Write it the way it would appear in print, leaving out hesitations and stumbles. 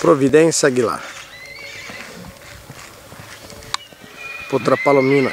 Providência Aguilar. Potrapalomina.